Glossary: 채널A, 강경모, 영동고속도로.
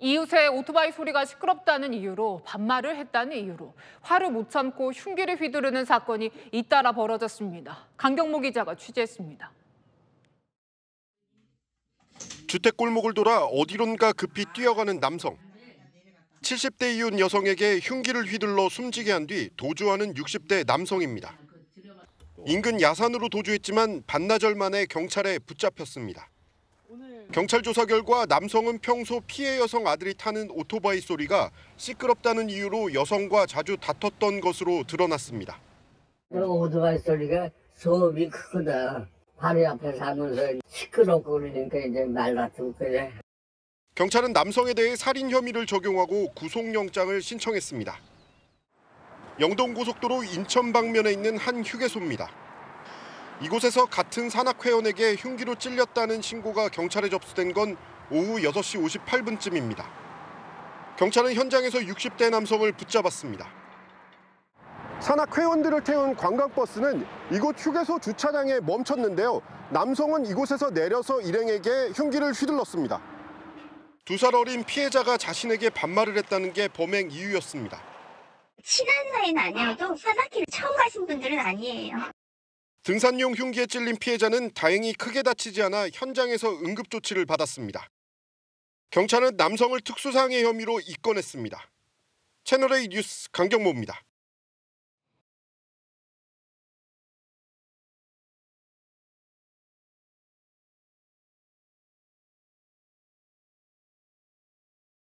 이웃의 오토바이 소리가 시끄럽다는 이유로 반말을 했다는 이유로 화를 못 참고 흉기를 휘두르는 사건이 잇따라 벌어졌습니다. 강경모 기자가 취재했습니다. 주택 골목을 돌아 어디론가 급히 뛰어가는 남성. 70대 이웃 여성에게 흉기를 휘둘러 숨지게 한 뒤 도주하는 60대 남성입니다. 인근 야산으로 도주했지만 반나절 만에 경찰에 붙잡혔습니다. 경찰 조사 결과 남성은 평소 피해 여성 아들이 타는 오토바이 소리가 시끄럽다는 이유로 여성과 자주 다퉜던 것으로 드러났습니다. 오토바이 소리가 소음이 크구나. 바로 앞에 사면서 시끄럽고 그러니까 이제 말다툼 그래. 경찰은 남성에 대해 살인 혐의를 적용하고 구속영장을 신청했습니다. 영동고속도로 인천 방면에 있는 한 휴게소입니다. 이곳에서 같은 산악회원에게 흉기로 찔렸다는 신고가 경찰에 접수된 건 오후 6시 58분쯤입니다. 경찰은 현장에서 60대 남성을 붙잡았습니다. 산악회원들을 태운 관광버스는 이곳 휴게소 주차장에 멈췄는데요. 남성은 이곳에서 내려서 일행에게 흉기를 휘둘렀습니다. 2살 어린 피해자가 자신에게 반말을 했다는 게 범행 이유였습니다. 친한 사이는 아니어도 산악회를 처음 가신 분들은 아니에요. 등산용 흉기에 찔린 피해자는 다행히 크게 다치지 않아 현장에서 응급조치를 받았습니다. 경찰은 남성을 특수상해 혐의로 입건했습니다. 채널A 뉴스 강경모입니다.